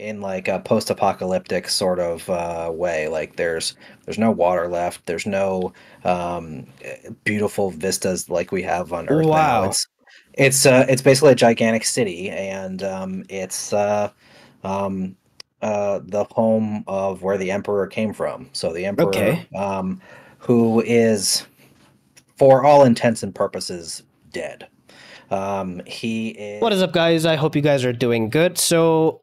in like a post-apocalyptic sort of way. Like there's no water left. There's no beautiful vistas like we have on Earth. Wow. Now. It's basically a gigantic city, and it's the home of where the Emperor came from. So the Emperor, okay, who is, for all intents and purposes, dead. He is... What is up, guys? I hope you guys are doing good. So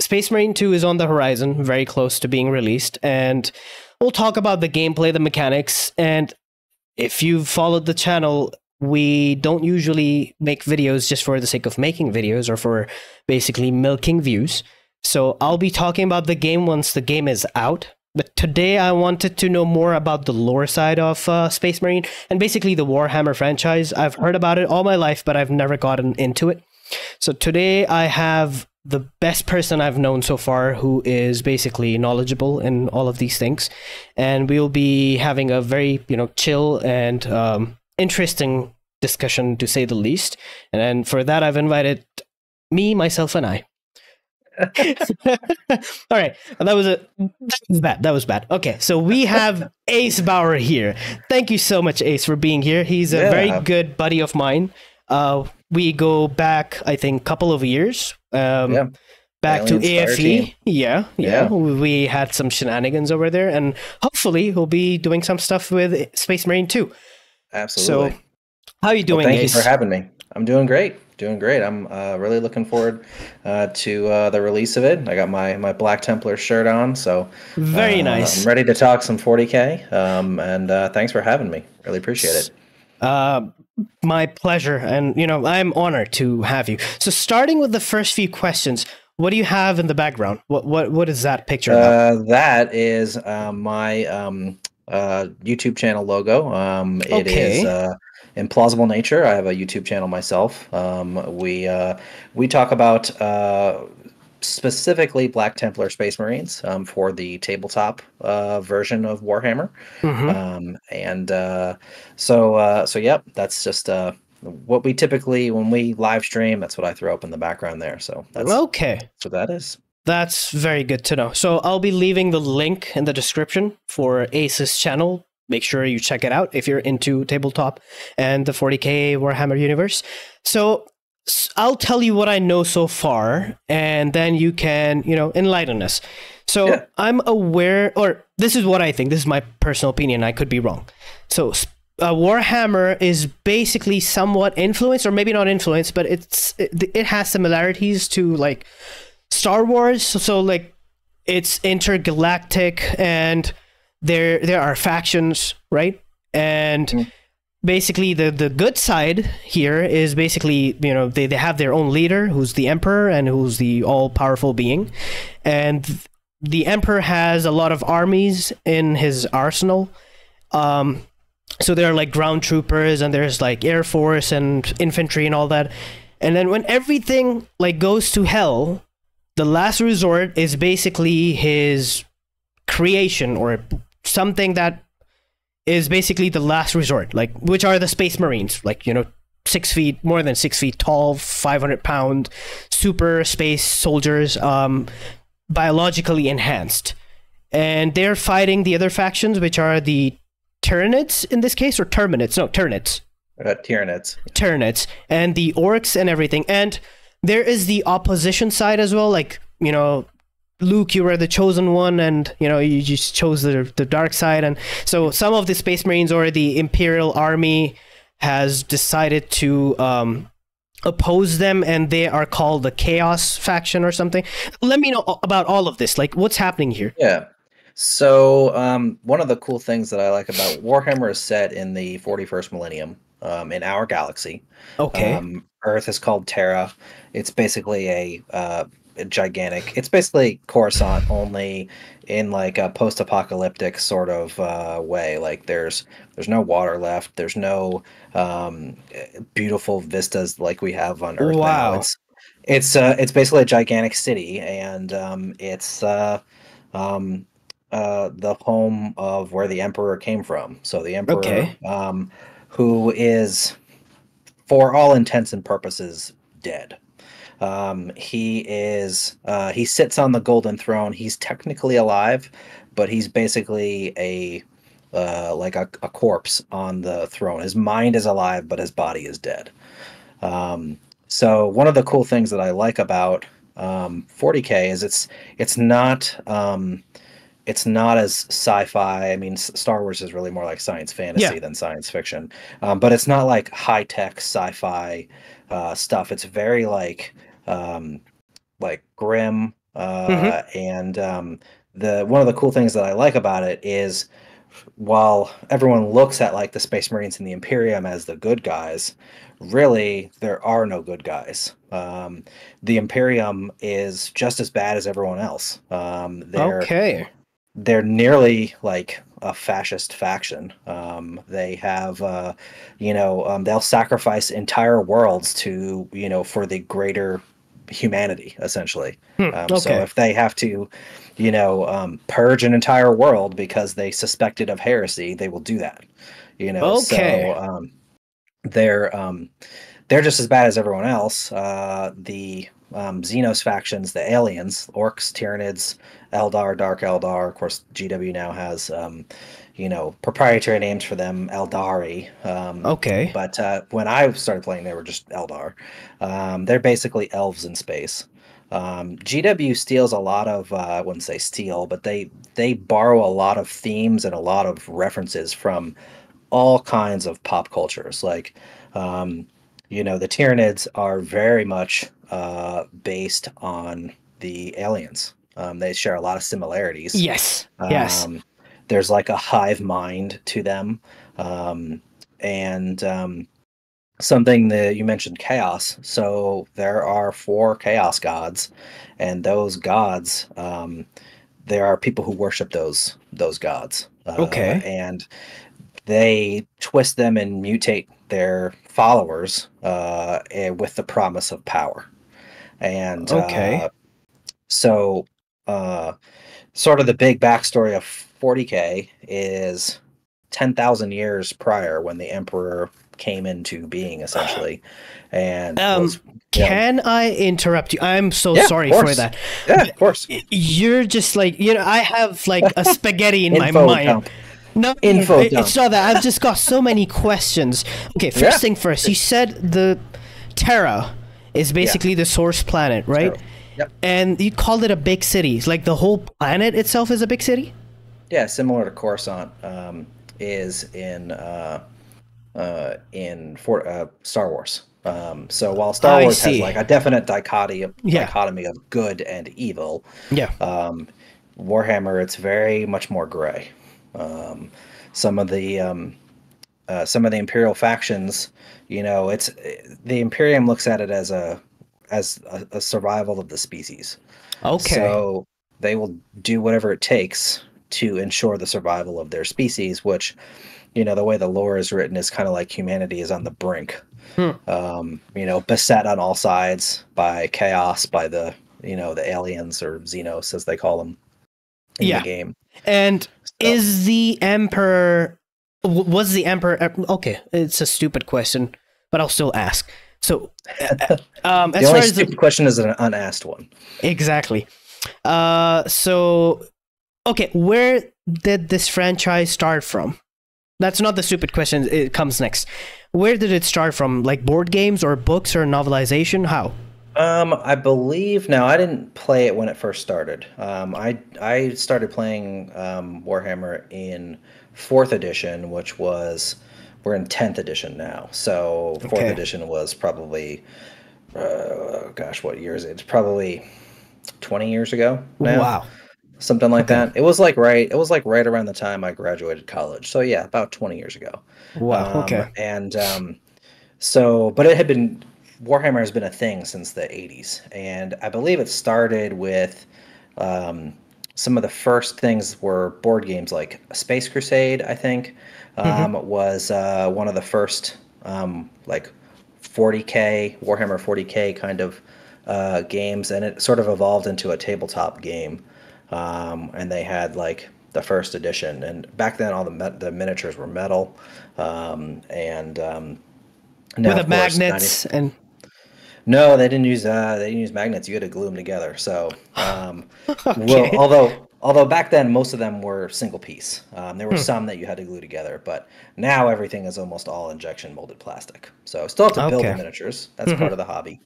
Space Marine 2 is on the horizon, very close to being released, and we'll talk about the gameplay, the mechanics, and if you've followed the channel, we don't usually make videos just for the sake of making videos or for basically milking views. So I'll be talking about the game once the game is out. But today I wanted to know more about the lore side of Space Marine and basically the Warhammer franchise. I've heard about it all my life, but I've never gotten into it. So today I have the best person I've known so far who is basically knowledgeable in all of these things. And we'll be having a very, chill and interesting discussion, to say the least. And for that, I've invited me, myself, and I. All right, that was bad. Okay, so we have Acebaur here. Thank you so much, Ace, for being here. He's a very good buddy of mine. We go back, I think, a couple of years back to AFE. Yeah, we had some shenanigans over there, and hopefully we'll be doing some stuff with Space Marine 2. Absolutely. So how are you doing, Ace? Thank you for having me. I'm doing great. Doing great. I'm really looking forward to the release of it. I got my Black Templar shirt on, so very nice. I'm ready to talk some 40K, and thanks for having me. Really appreciate it. My pleasure, and I'm honored to have you. So, starting with the first few questions, what do you have in the background? What is that picture about? That is my YouTube channel logo. It is Implausible Nature. I have a YouTube channel myself. We talk about specifically Black Templar Space Marines for the tabletop version of Warhammer. Mm-hmm. So that's just what we typically, when we live stream, that's what I throw up in the background there. So that's okay. That's what that is. That's very good to know. So I'll be leaving the link in the description for Ace's channel. Make sure you check it out if you're into tabletop and the 40K Warhammer universe. So I'll tell you what I know so far, and then you can, enlighten us. So yeah. I'm aware, or this is what I think. This is my personal opinion. I could be wrong. So Warhammer is basically somewhat influenced, or maybe not influenced, but it has similarities to like Star Wars. So like it's intergalactic, and there are factions, right? And basically the good side here is basically, they have their own leader, who's the Emperor, and who's the all-powerful being. And the Emperor has a lot of armies in his arsenal. So there are like ground troopers, and there's like Air Force and infantry and all that. And then when everything like goes to hell, the last resort is basically his creation, or something that is basically the last resort, like, which are the Space Marines, like, 6 feet, more than 6 feet tall, 500-pound super space soldiers, biologically enhanced. And they're fighting the other factions, which are the Tyranids in this case, or Terminates. No, Tyranids. Tyranids. Tyranids. And the Orcs and everything. And there is the opposition side as well, like, Luke, you were the chosen one, and you just chose the dark side. And so some of the Space Marines or the Imperial Army has decided to oppose them, and they are called the Chaos faction or something. Let me know about all of this, like what's happening here. Yeah. So one of the cool things that I like about Warhammer is set in the 41st millennium in our galaxy. Okay. Earth is called Terra. It's basically basically Coruscant, only in like a post-apocalyptic sort of way. Like there's no water left. There's no beautiful vistas like we have on Earth. Wow. Now. It's basically a gigantic city, and it's the home of where the Emperor came from. So the Emperor, who is, for all intents and purposes, dead. He sits on the golden throne. He's technically alive, but he's basically a corpse on the throne. His mind is alive, but his body is dead. So one of the cool things that I like about 40K is it's not as sci-fi. I mean, Star Wars is really more like science fantasy than science fiction. But it's not like high-tech sci-fi stuff. It's very like grim. And one of the cool things that I like about it is, while everyone looks at like the Space Marines and the Imperium as the good guys, really there are no good guys. The Imperium is just as bad as everyone else. They're nearly like a fascist faction. They have, they'll sacrifice entire worlds to, for the greater humanity, essentially. So if they have to, purge an entire world because they suspected of heresy, they will do that. So they're just as bad as everyone else. The Xenos factions, the aliens, orcs, Tyranids, Eldar, Dark Eldar. Of course, GW now has, proprietary names for them, Eldari. But when I started playing, they were just Eldar. They're basically elves in space. GW steals a lot of, I wouldn't say steal, but they borrow a lot of themes and a lot of references from all kinds of pop cultures. Like, the Tyranids are very much based on the aliens. They share a lot of similarities. Yes. There's like a hive mind to them. Something that you mentioned, chaos. So there are 4 chaos gods, and those gods, there are people who worship those gods. And they twist them and mutate their followers with the promise of power. And sort of the big backstory of 40K is 10,000 years prior, when the Emperor came into being, essentially. And can I interrupt you? I'm so sorry for that. Yeah, of course. You're just like, I have like a spaghetti in my mind. No, it's not that. I've just got so many questions. Okay, first thing first. You said the Terra is basically the source planet, right? Yep. And you called it a big city. Like the whole planet itself is a big city? Yeah, similar to Coruscant is in Star Wars. So while Star Wars has like a definite dichotomy of good and evil, Warhammer, it's very much more gray. Some of the Imperial factions, it's the Imperium looks at it as a survival of the species. So they will do whatever it takes to ensure the survival of their species, which, the way the lore is written is kind of like humanity is on the brink, beset on all sides by chaos, by the, the aliens, or Xenos as they call them in the game. And is the Emperor, was the Emperor, okay, it's a stupid question, but I'll still ask. So, the as only far as the question is an unasked one. Exactly. Where did this franchise start from? That's not the stupid question. It comes next. Where did it start from? Like board games or books or novelization? How? I believe now. I didn't play it when it first started. I started playing Warhammer in 4th edition, which was. We're in 10th edition now, so 4th edition was probably, gosh, what year is it? It's probably 20 years ago now. Wow, something like that. It was like right around the time I graduated college. So yeah, about 20 years ago. Wow. And but it had been Warhammer has been a thing since the 80s, and I believe it started with. Some of the first things were board games, like Space Crusade, I think, was one of the first like 40K, Warhammer 40K kind of games, and it sort of evolved into a tabletop game. And they had like the 1st edition, and back then all the miniatures were metal, and now, with the magnets 90s, and No, they didn't use magnets. You had to glue them together. So, okay. Well, although back then most of them were single piece. There were some that you had to glue together, but now everything is almost all injection molded plastic. So still have to build the miniatures. That's part of the hobby.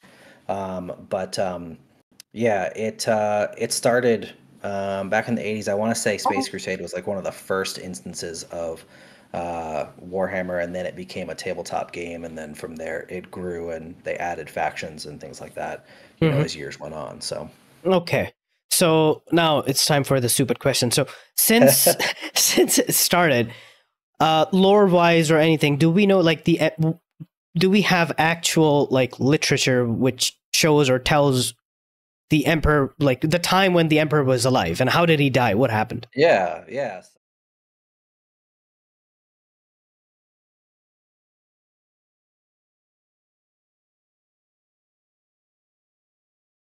Yeah, it started back in the 80s. I want to say Space Crusade was like one of the first instances of Warhammer, and then it became a tabletop game, and then from there it grew and they added factions and things like that, you know, as years went on. So okay, so now it's time for the stupid question. So since since it started, lore wise or anything, do we know, like, do we have actual, like, literature which shows or tells the Emperor, like, the time when the Emperor was alive and how did he die, what happened? Yeah, yeah. So